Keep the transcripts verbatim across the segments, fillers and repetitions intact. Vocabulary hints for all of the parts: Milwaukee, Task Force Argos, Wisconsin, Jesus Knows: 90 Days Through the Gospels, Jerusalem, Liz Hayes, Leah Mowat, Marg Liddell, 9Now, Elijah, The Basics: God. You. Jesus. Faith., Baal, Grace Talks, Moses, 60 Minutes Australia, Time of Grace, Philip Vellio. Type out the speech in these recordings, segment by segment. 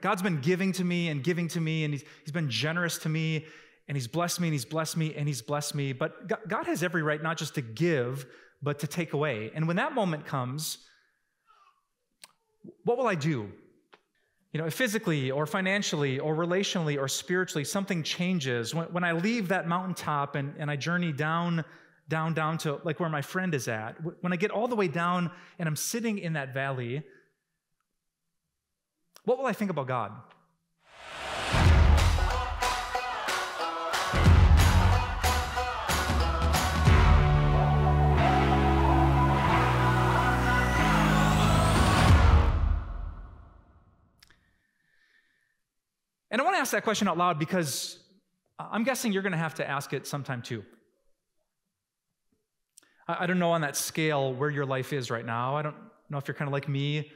God's been giving to me and giving to me, and he's, he's been generous to me, and he's blessed me, and he's blessed me, and he's blessed me. But God has every right not just to give, but to take away. And when that moment comes, what will I do? You know, if physically or financially or relationally or spiritually, something changes. When, when I leave that mountaintop and, and I journey down, down, down to like where my friend is at, when I get all the way down and I'm sitting in that valley, what will I think about God? And I want to ask that question out loud because I'm guessing you're going to have to ask it sometime too. I don't know on that scale where your life is right now. I don't know if you're kind of like me,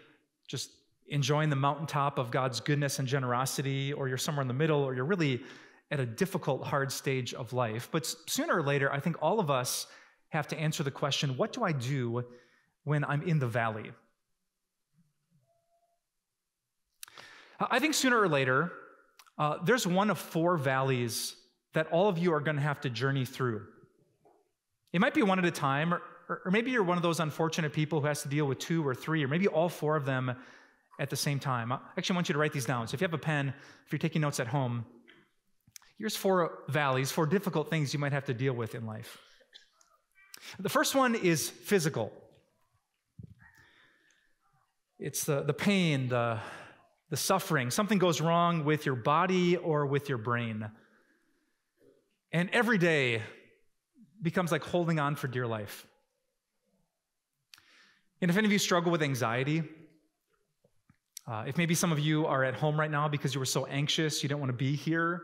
just enjoying the mountaintop of God's goodness and generosity, or you're somewhere in the middle, or you're really at a difficult, hard stage of life. But sooner or later, I think all of us have to answer the question, what do I do when I'm in the valley? I think sooner or later, Uh, there's one of four valleys that all of you are going to have to journey through. It might be one at a time, or, or maybe you're one of those unfortunate people who has to deal with two or three, or maybe all four of them at the same time. I actually want you to write these down. So if you have a pen, if you're taking notes at home, here's four valleys, four difficult things you might have to deal with in life. The first one is physical. It's the, the pain, the... The suffering, something goes wrong with your body or with your brain. And every day becomes like holding on for dear life. And if any of you struggle with anxiety, uh, if maybe some of you are at home right now because you were so anxious, you don't want to be here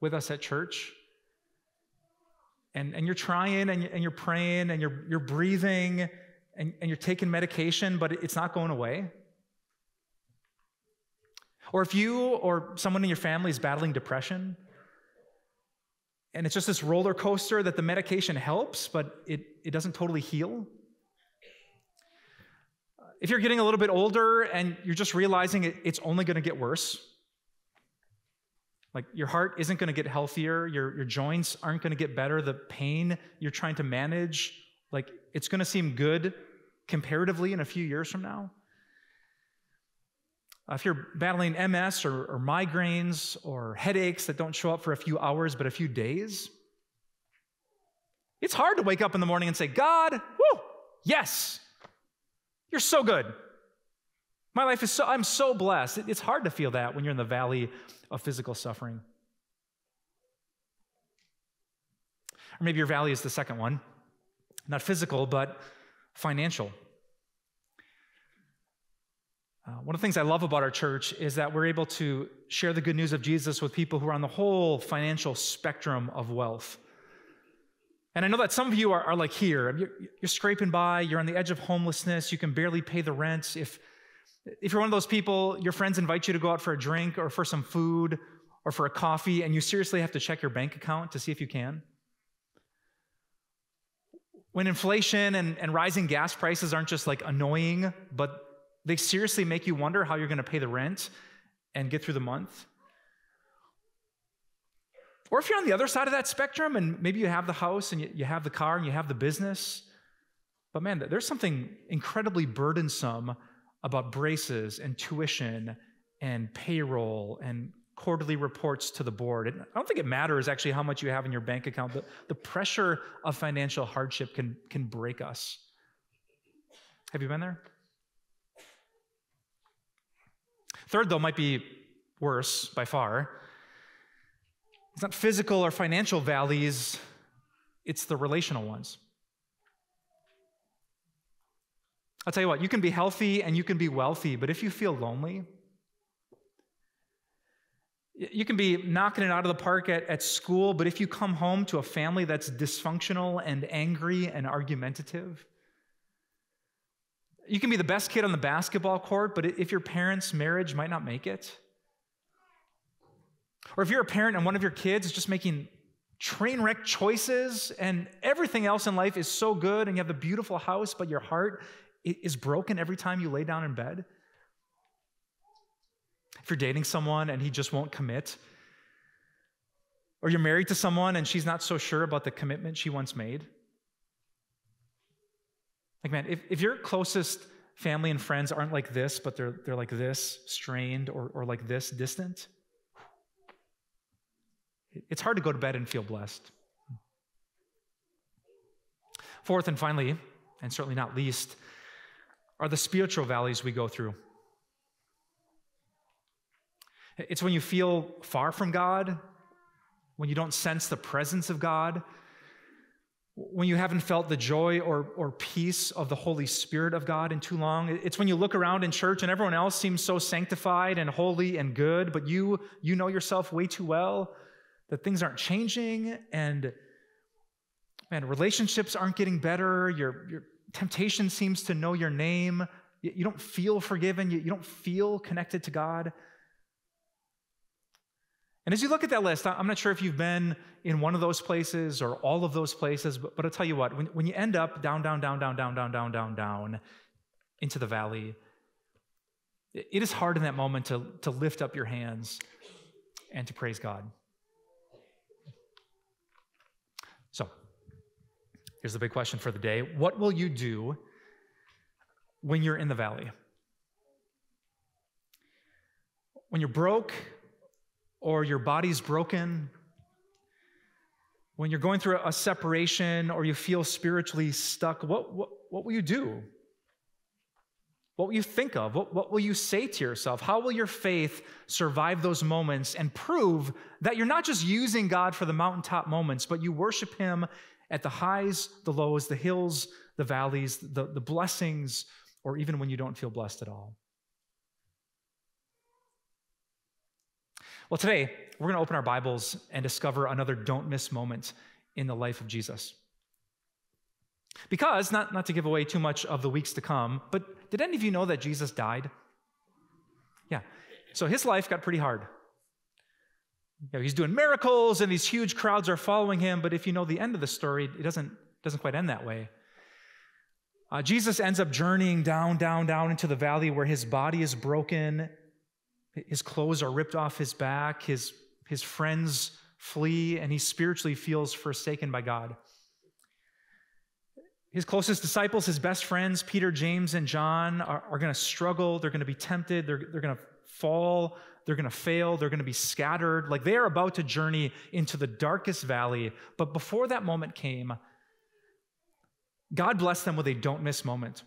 with us at church, and, and you're trying and you're praying and you're, you're breathing and, and you're taking medication, but it's not going away. Or if you or someone in your family is battling depression, and it's just this roller coaster that the medication helps, but it, it doesn't totally heal. If you're getting a little bit older and you're just realizing it, it's only going to get worse, like your heart isn't going to get healthier, your, your joints aren't going to get better, the pain you're trying to manage, like it's going to seem good comparatively in a few years from now. If you're battling M S or, or migraines or headaches that don't show up for a few hours but a few days, it's hard to wake up in the morning and say, God, whoo, yes, you're so good. My life is so, I'm so blessed. It, it's hard to feel that when you're in the valley of physical suffering. Or maybe your valley is the second one, not physical, but financial. Uh, one of the things I love about our church is that we're able to share the good news of Jesus with people who are on the whole financial spectrum of wealth. And I know that some of you are, are like here, you're, you're scraping by, you're on the edge of homelessness, you can barely pay the rent. If, if you're one of those people, your friends invite you to go out for a drink or for some food or for a coffee, and you seriously have to check your bank account to see if you can. When inflation and, and rising gas prices aren't just like annoying, but they seriously make you wonder how you're going to pay the rent and get through the month. Or if you're on the other side of that spectrum and maybe you have the house and you have the car and you have the business, but man, there's something incredibly burdensome about braces and tuition and payroll and quarterly reports to the board. And I don't think it matters actually how much you have in your bank account, but the pressure of financial hardship can, can break us. Have you been there? Third, though, might be worse by far. It's not physical or financial valleys, it's the relational ones. I'll tell you what, you can be healthy and you can be wealthy, but if you feel lonely, you can be knocking it out of the park at, at school, but if you come home to a family that's dysfunctional and angry and argumentative, you can be the best kid on the basketball court, but if your parents' marriage might not make it. Or if you're a parent and one of your kids is just making train wreck choices and everything else in life is so good and you have the beautiful house, but your heart is broken every time you lay down in bed. If you're dating someone and he just won't commit, or you're married to someone and she's not so sure about the commitment she once made. Like, man, if, if your closest family and friends aren't like this, but they're, they're like this, strained, or, or like this, distant, it's hard to go to bed and feel blessed. Fourth and finally, and certainly not least, are the spiritual valleys we go through. It's when you feel far from God, when you don't sense the presence of God, when you haven't felt the joy or, or peace of the Holy Spirit of God in too long. It's when you look around in church and everyone else seems so sanctified and holy and good, but you, you know yourself way too well that things aren't changing, and man, relationships aren't getting better. Your, your temptation seems to know your name. You, you don't feel forgiven. You, you don't feel connected to God. And as you look at that list, I'm not sure if you've been in one of those places or all of those places, but, but I'll tell you what, when, when you end up down, down, down, down, down, down, down, down, down, into the valley, it is hard in that moment to, to lift up your hands and to praise God. So, here's the big question for the day. What will you do when you're in the valley? When you're broke, or your body's broken, when you're going through a separation or you feel spiritually stuck, what, what, what will you do? What will you think of? What, what will you say to yourself? How will your faith survive those moments and prove that you're not just using God for the mountaintop moments, but you worship Him at the highs, the lows, the hills, the valleys, the, the blessings, or even when you don't feel blessed at all? Well, today, we're going to open our Bibles and discover another don't miss moment in the life of Jesus. Because, not, not to give away too much of the weeks to come, but did any of you know that Jesus died? Yeah. So his life got pretty hard. You know, he's doing miracles and these huge crowds are following him, but if you know the end of the story, it doesn't, doesn't quite end that way. Uh, Jesus ends up journeying down, down, down into the valley where his body is broken. His clothes are ripped off his back, his, his friends flee, and he spiritually feels forsaken by God. His closest disciples, his best friends, Peter, James, and John, are, are going to struggle. They're going to be tempted. They're, they're going to fall. They're going to fail. They're going to be scattered. Like, they are about to journey into the darkest valley. But before that moment came, God blessed them with a don't miss moment.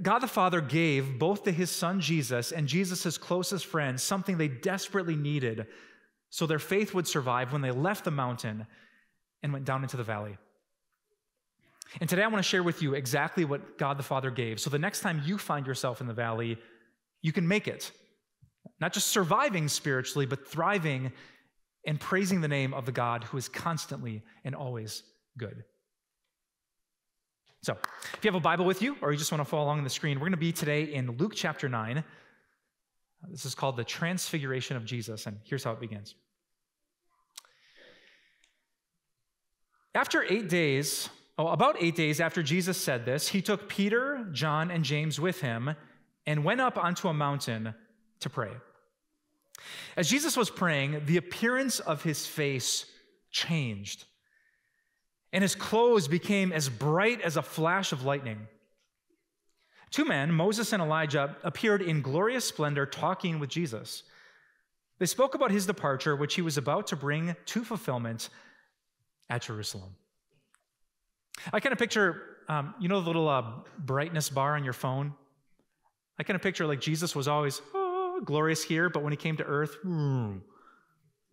God the Father gave both to his son Jesus and Jesus' closest friends something they desperately needed so their faith would survive when they left the mountain and went down into the valley. And today I want to share with you exactly what God the Father gave so the next time you find yourself in the valley, you can make it. Not just surviving spiritually, but thriving and praising the name of the God who is constantly and always good. So, if you have a Bible with you, or you just want to follow along on the screen, we're going to be today in Luke chapter nine. This is called the Transfiguration of Jesus, and here's how it begins. After eight days, oh, about eight days after Jesus said this, he took Peter, John, and James with him and went up onto a mountain to pray. As Jesus was praying, the appearance of his face changed, and his clothes became as bright as a flash of lightning. Two men, Moses and Elijah, appeared in glorious splendor talking with Jesus. They spoke about his departure, which he was about to bring to fulfillment at Jerusalem. I kind of picture, um, you know the little uh, brightness bar on your phone? I kind of picture like Jesus was always, oh, glorious here, but when he came to earth, mm,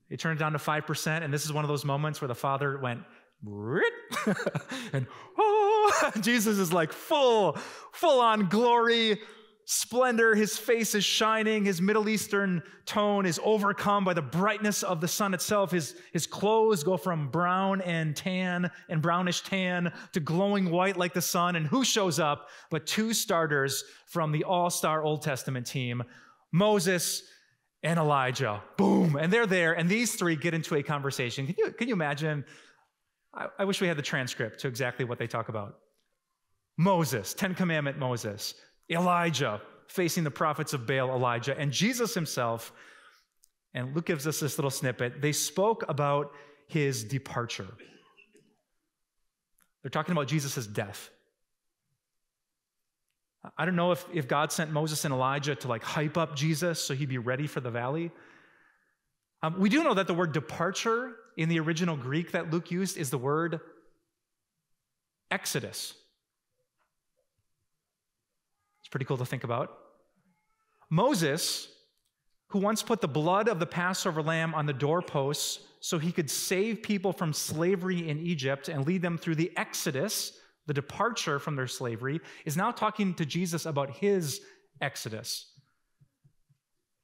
it turned down to five percent, and this is one of those moments where the Father went, and oh, Jesus is like full, full-on glory, splendor. His face is shining. His Middle Eastern tone is overcome by the brightness of the sun itself. His, his clothes go from brown and tan and brownish tan to glowing white like the sun. And who shows up but two starters from the all-star Old Testament team, Moses and Elijah. Boom. And they're there. And these three get into a conversation. Can you, can you imagine? I wish we had the transcript to exactly what they talk about. Moses, Ten Commandment Moses, Elijah, facing the prophets of Baal, Elijah, and Jesus himself. And Luke gives us this little snippet. They spoke about his departure. They're talking about Jesus' death. I don't know if, if God sent Moses and Elijah to like hype up Jesus so he'd be ready for the valley. Um, we do know that the word departure in the original Greek that Luke used is the word exodus. It's pretty cool to think about. Moses, who once put the blood of the Passover lamb on the doorposts so he could save people from slavery in Egypt and lead them through the exodus, the departure from their slavery, is now talking to Jesus about his exodus.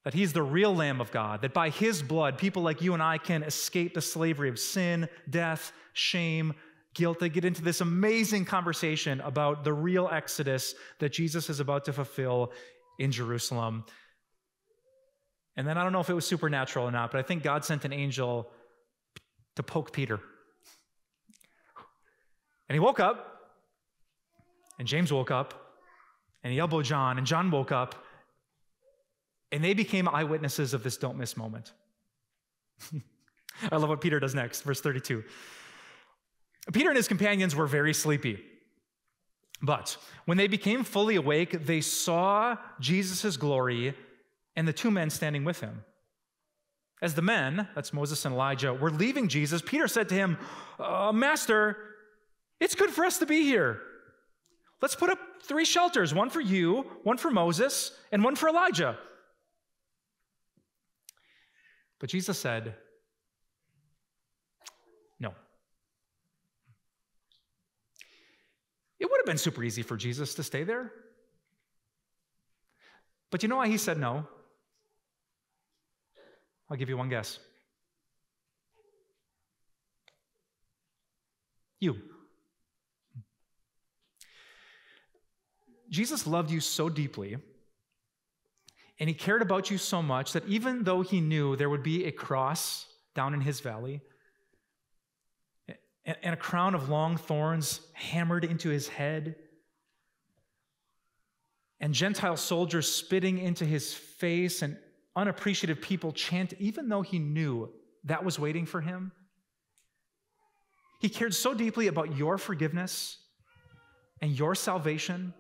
That he's the real Lamb of God, that by his blood, people like you and I can escape the slavery of sin, death, shame, guilt. They get into this amazing conversation about the real exodus that Jesus is about to fulfill in Jerusalem. And then I don't know if it was supernatural or not, but I think God sent an angel to poke Peter. And he woke up, and James woke up, and he elbowed John, and John woke up, and they became eyewitnesses of this don't miss moment. I love what Peter does next, verse thirty-two. Peter and his companions were very sleepy, but when they became fully awake, they saw Jesus' glory and the two men standing with him. As the men, that's Moses and Elijah, were leaving Jesus, Peter said to him, uh, Master, it's good for us to be here. Let's put up three shelters, one for you, one for Moses, and one for Elijah. But Jesus said, no. It would have been super easy for Jesus to stay there. But you know why he said no? I'll give you one guess. You. Jesus loved you so deeply, and he cared about you so much that even though he knew there would be a cross down in his valley and a crown of long thorns hammered into his head and Gentile soldiers spitting into his face and unappreciative people chant, even though he knew that was waiting for him, he cared so deeply about your forgiveness and your salvation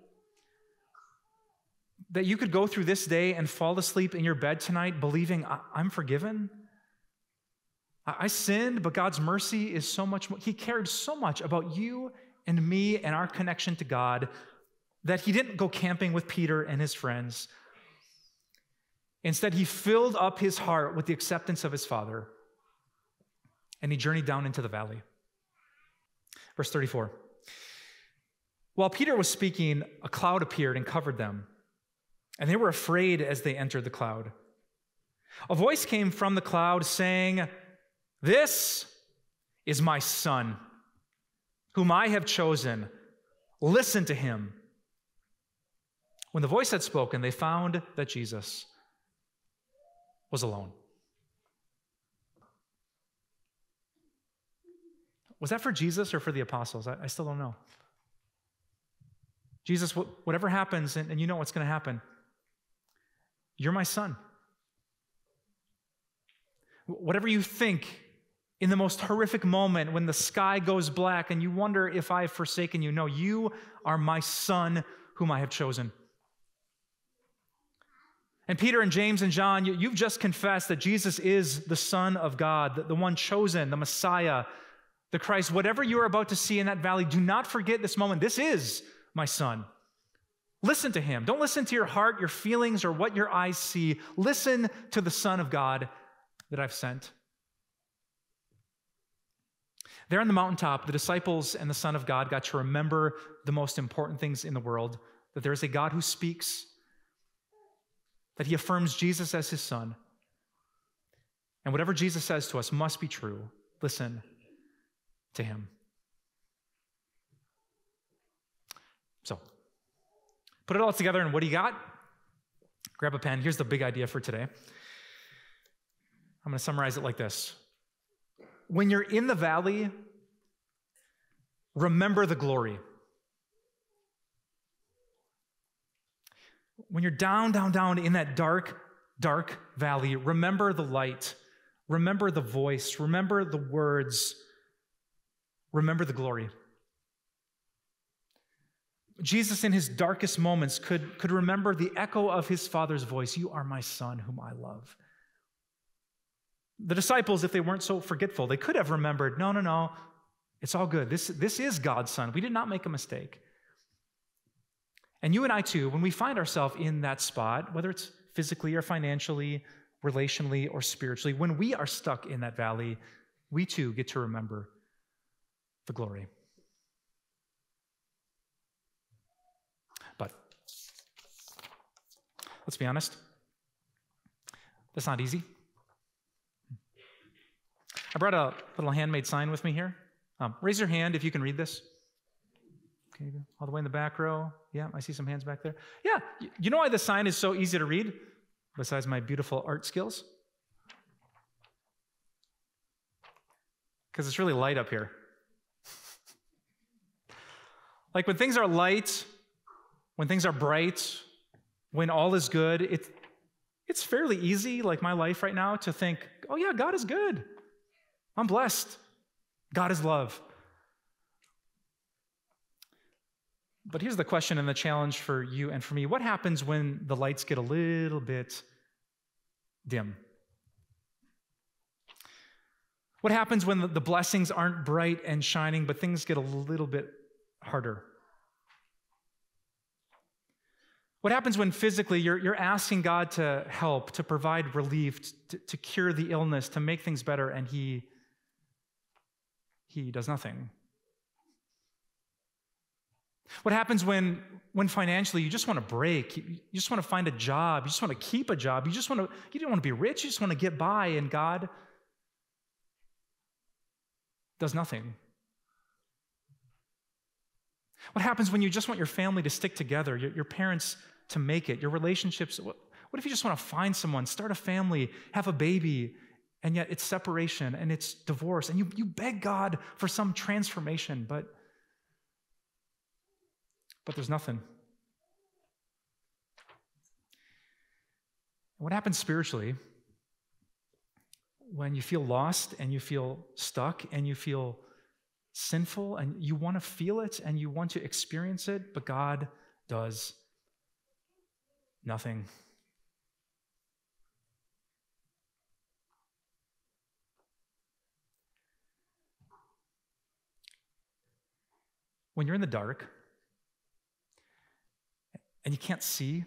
that you could go through this day and fall asleep in your bed tonight believing, I'm forgiven. I sinned, but God's mercy is so much more. He cared so much about you and me and our connection to God that he didn't go camping with Peter and his friends. Instead, he filled up his heart with the acceptance of his Father, and he journeyed down into the valley. Verse thirty-four. While Peter was speaking, a cloud appeared and covered them, and they were afraid as they entered the cloud. A voice came from the cloud saying, "This is my Son, whom I have chosen. Listen to him." When the voice had spoken, they found that Jesus was alone. Was that for Jesus or for the apostles? I, I still don't know. Jesus, whatever happens, and, and you know what's going to happen, you're my son. Whatever you think in the most horrific moment when the sky goes black and you wonder if I've forsaken you, no, you are my son whom I have chosen. And Peter and James and John, you, you've just confessed that Jesus is the Son of God, the, the one chosen, the Messiah, the Christ. Whatever you are about to see in that valley, do not forget this moment. This is my son. Listen to him. Don't listen to your heart, your feelings, or what your eyes see. Listen to the Son of God that I've sent. There on the mountaintop, the disciples and the Son of God got to remember the most important things in the world, that there is a God who speaks, that he affirms Jesus as his son, and whatever Jesus says to us must be true. Listen to him. So, put it all together and what do you got? Grab a pen. Here's the big idea for today. I'm going to summarize it like this. When you're in the valley, remember the glory. when you're down, down, down in that dark, dark valley, remember the light, remember the voice, remember the words, remember the glory. Jesus in his darkest moments could, could remember the echo of his Father's voice, "You are my Son whom I love." The disciples, if they weren't so forgetful, they could have remembered, no, no, no, it's all good. This, this is God's Son. We did not make a mistake. And you and I too, when we find ourselves in that spot, whether it's physically or financially, relationally or spiritually, when we are stuck in that valley, we too get to remember the glory. But let's be honest, that's not easy. I brought a little handmade sign with me here. Um, raise your hand if you can read this. Okay, all the way in the back row. Yeah, I see some hands back there. Yeah, you know why this sign is so easy to read, besides my beautiful art skills? Because it's really light up here. Like when things are light, when things are bright, when all is good, it, it's fairly easy, like my life right now, to think, oh yeah, God is good. I'm blessed. God is love. But here's the question and the challenge for you and for me. What happens when the lights get a little bit dim? What happens when the blessings aren't bright and shining, but things get a little bit harder? What happens when physically you're, you're asking God to help, to provide relief, to, to cure the illness, to make things better, and he He does nothing? What happens when, when financially you just want to break, you, you just want to find a job, you just want to keep a job, you just want to, you don't want to be rich, you just want to get by, and God does nothing? What happens when you just want your family to stick together, your, your parents to make it, your relationships? What, what if you just want to find someone, start a family, have a baby, and yet it's separation and it's divorce, and you, you beg God for some transformation, but, but there's nothing? What happens spiritually when you feel lost and you feel stuck and you feel sinful and you want to feel it and you want to experience it, but God does nothing? When you're in the dark and you can't see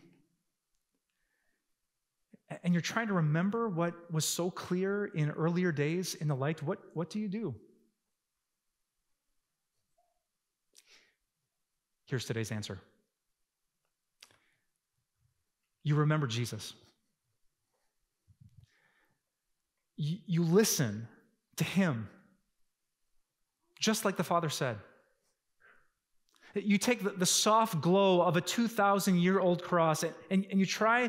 and you're trying to remember what was so clear in earlier days in the light, what, what do you do? Here's today's answer. You remember Jesus. You, you listen to him, just like the Father said. You take the soft glow of a two thousand year old cross and, and, and you try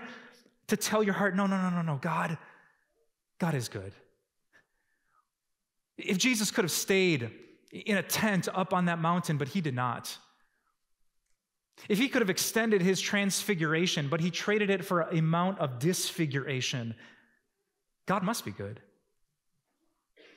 to tell your heart, no, no, no, no, no, God, God is good. If Jesus could have stayed in a tent up on that mountain, but he did not. If he could have extended his transfiguration, but he traded it for a mount of disfiguration, God must be good.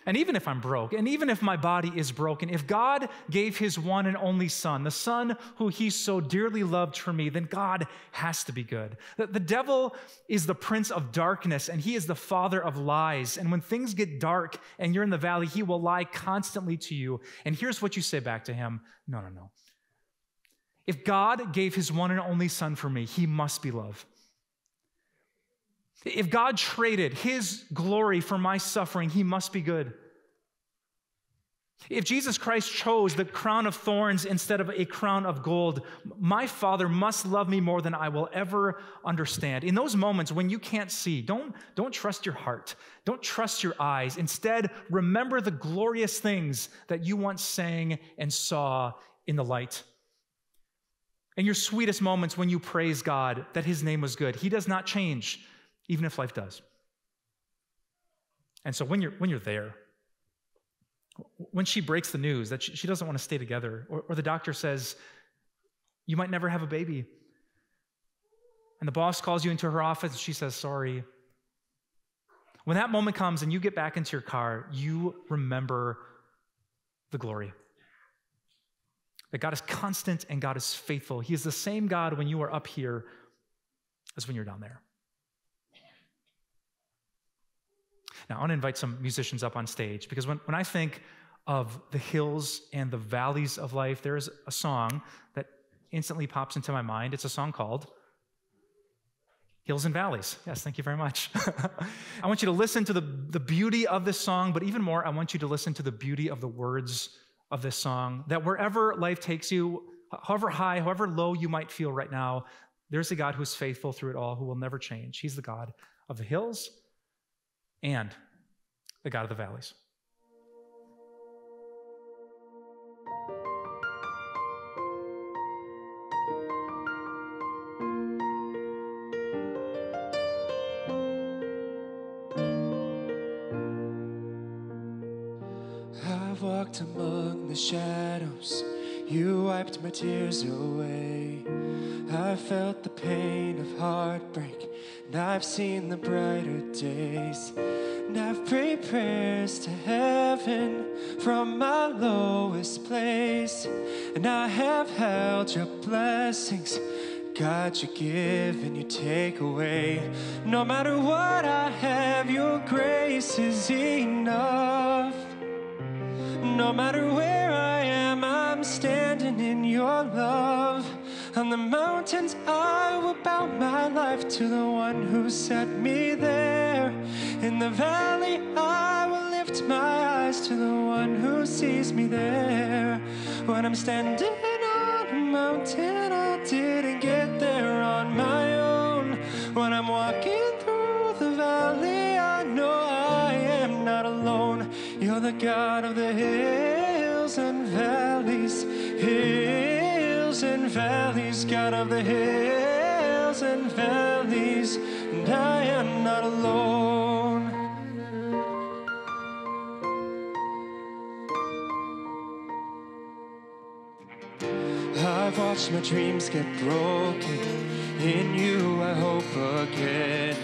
And even if I'm broke, and even if my body is broken, if God gave his one and only Son, the Son who he so dearly loved for me, then God has to be good. The, the devil is the prince of darkness, and he is the father of lies. And when things get dark and you're in the valley, he will lie constantly to you. And here's what you say back to him. No, no, no. If God gave his one and only Son for me, he must be love. If God traded his glory for my suffering, he must be good. If Jesus Christ chose the crown of thorns instead of a crown of gold, my Father must love me more than I will ever understand. In those moments when you can't see, don't, don't trust your heart. Don't trust your eyes. Instead, remember the glorious things that you once sang and saw in the light. In your sweetest moments when you praise God that his name was good, he does not change, even if life does. And so when you're, when you're there, when she breaks the news that she, she doesn't want to stay together, or, or the doctor says, you might never have a baby, and the boss calls you into her office and she says, sorry. When that moment comes and you get back into your car, you remember the glory. That God is constant and God is faithful. He is the same God when you are up here as when you're down there. Now, I want to invite some musicians up on stage, because when, when I think of the hills and the valleys of life, there is a song that instantly pops into my mind. It's a song called Hills and Valleys. Yes, thank you very much. I want you to listen to the, the beauty of this song, but even more, I want you to listen to the beauty of the words of this song, that wherever life takes you, however high, however low you might feel right now, there's a God who's faithful through it all, who will never change. He's the God of the hills and the God of the valleys. Among the shadows, you wiped my tears away. I felt the pain of heartbreak, and I've seen the brighter days. And I've prayed prayers to heaven from my lowest place, and I have held your blessings. God, you give and you take away. No matter what I have, your grace is enough. No matter where I am, I'm standing in your love. On the mountains, I will bow my life to the one who set me there. In the valley, I will lift my eyes to the one who sees me there. When I'm standing on a mountain, I didn't get there on my own. When I'm walking through the valley, I know I am not alone. You're the God of the hills and valleys, hills and valleys, God of the hills and valleys, and I am not alone. I've watched my dreams get broken, in you I hope again.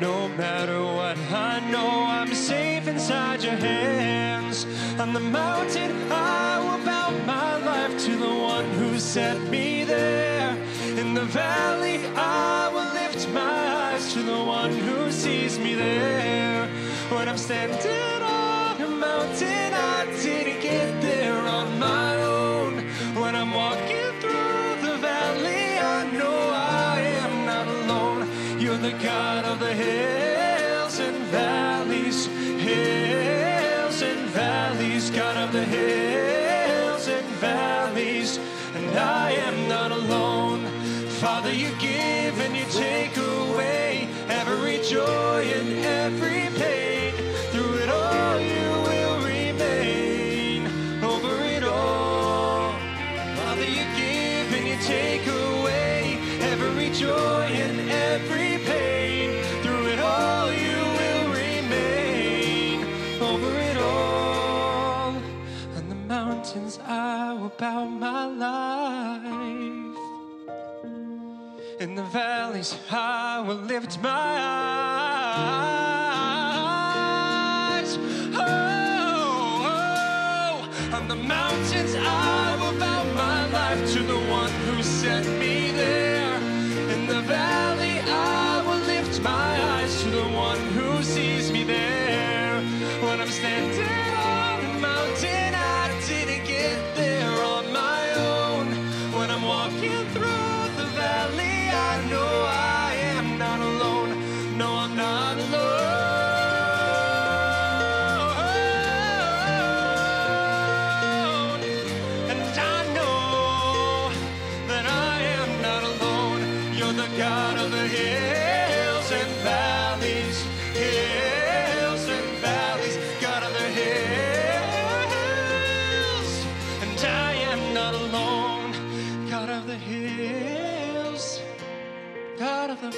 No matter what, I know I'm safe inside your hands. On the mountain, I will bow my life to the one who set me there. In the valley, I will lift my eyes to the one who sees me there. When I'm standing on a mountain, I didn't get there on my own. When I'm walking through the valley, I know I am not alone. You're the God of the hills and valleys, hills and valleys, God of the hills and valleys, and I am not alone. Father, you give and you take away every joy and every pain. Through it all, you will remain over it all. Father, you give and you take away every joy and every I will bow my life. In the valleys, I will lift my eyes. Oh, oh. On the mountains, I will bow my life to the one who set me there. In the valley, I will lift my eyes to the one who sees me there. When I'm standing on the mountain,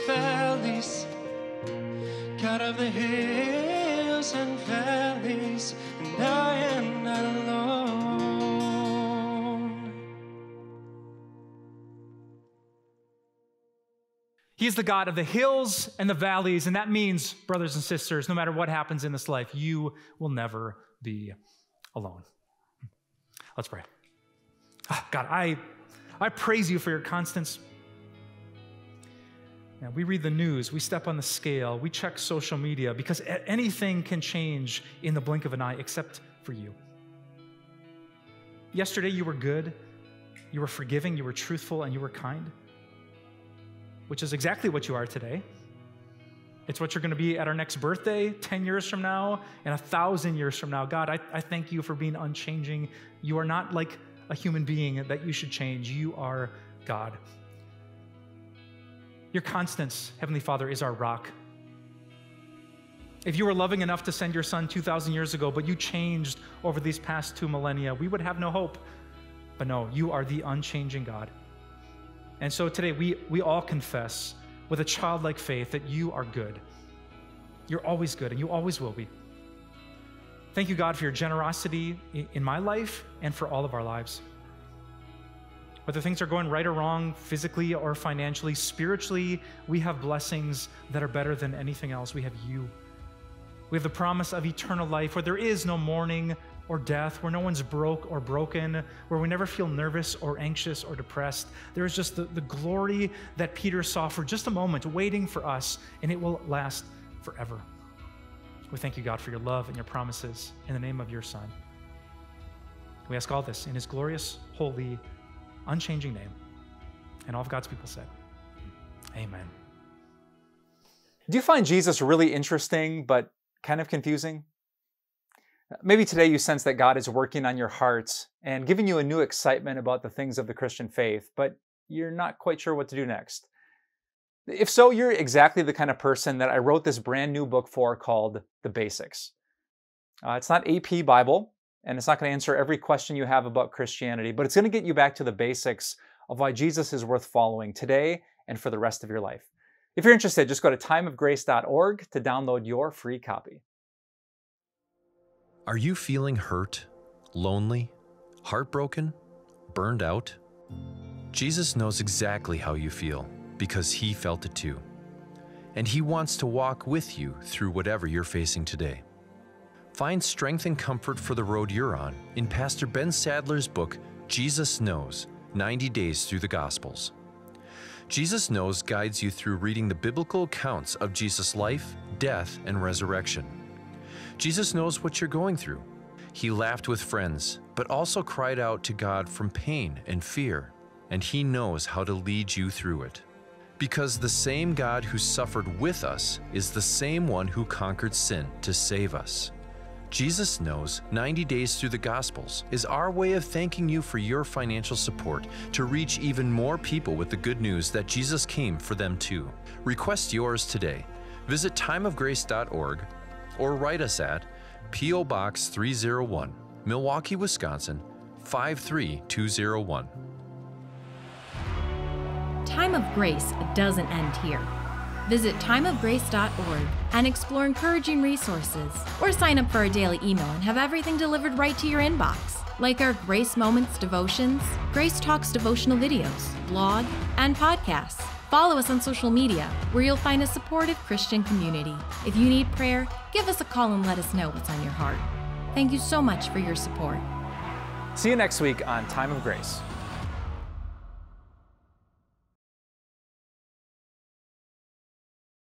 valleys, God of the hills and valleys, and I am not alone. He's the God of the hills and the valleys, and that means, brothers and sisters, no matter what happens in this life, you will never be alone. Let's pray. Oh, God, I, I praise you for your constants. Yeah, we read the news, we step on the scale, we check social media, because anything can change in the blink of an eye except for you. Yesterday you were good, you were forgiving, you were truthful, and you were kind, which is exactly what you are today. It's what you're going to be at our next birthday, ten years from now, and one thousand years from now. God, I, I thank you for being unchanging. You are not like a human being that you should change. You are God. Your constance, Heavenly Father, is our rock. If you were loving enough to send your son two thousand years ago, but you changed over these past two millennia, we would have no hope. But no, you are the unchanging God. And so today we, we all confess with a childlike faith that you are good. You're always good, and you always will be. Thank you, God, for your generosity in my life and for all of our lives. Whether things are going right or wrong, physically or financially, spiritually, we have blessings that are better than anything else. We have you. We have the promise of eternal life, where there is no mourning or death, where no one's broke or broken, where we never feel nervous or anxious or depressed. There is just the, the glory that Peter saw for just a moment waiting for us, and it will last forever. We thank you, God, for your love and your promises in the name of your Son. We ask all this in his glorious, holy, unchanging name. And all of God's people said, amen. Do you find Jesus really interesting, but kind of confusing? Maybe today you sense that God is working on your hearts and giving you a new excitement about the things of the Christian faith, but you're not quite sure what to do next. If so, you're exactly the kind of person that I wrote this brand new book for called The Basics. Uh, it's not A P Bible, and it's not going to answer every question you have about Christianity, but it's going to get you back to the basics of why Jesus is worth following today and for the rest of your life. If you're interested, just go to time of grace dot org to download your free copy. Are you feeling hurt, lonely, heartbroken, burned out? Jesus knows exactly how you feel, because he felt it too. And he wants to walk with you through whatever you're facing today. Find strength and comfort for the road you're on in Pastor Ben Sadler's book, Jesus Knows: ninety days Through the Gospels. Jesus Knows guides you through reading the biblical accounts of Jesus' life, death, and resurrection. Jesus knows what you're going through. He laughed with friends, but also cried out to God from pain and fear, and he knows how to lead you through it. Because the same God who suffered with us is the same one who conquered sin to save us. Jesus Knows: ninety days Through the Gospels is our way of thanking you for your financial support to reach even more people with the good news that Jesus came for them too. Request yours today. Visit time of grace dot org or write us at P O Box three oh one, Milwaukee, Wisconsin, five three two oh one. Time of Grace doesn't end here. Visit time of grace dot org and explore encouraging resources, or sign up for our daily email and have everything delivered right to your inbox, like our Grace Moments devotions, Grace Talks devotional videos, blog, and podcasts. Follow us on social media, where you'll find a supportive Christian community. If you need prayer, give us a call and let us know what's on your heart. Thank you so much for your support. See you next week on Time of Grace.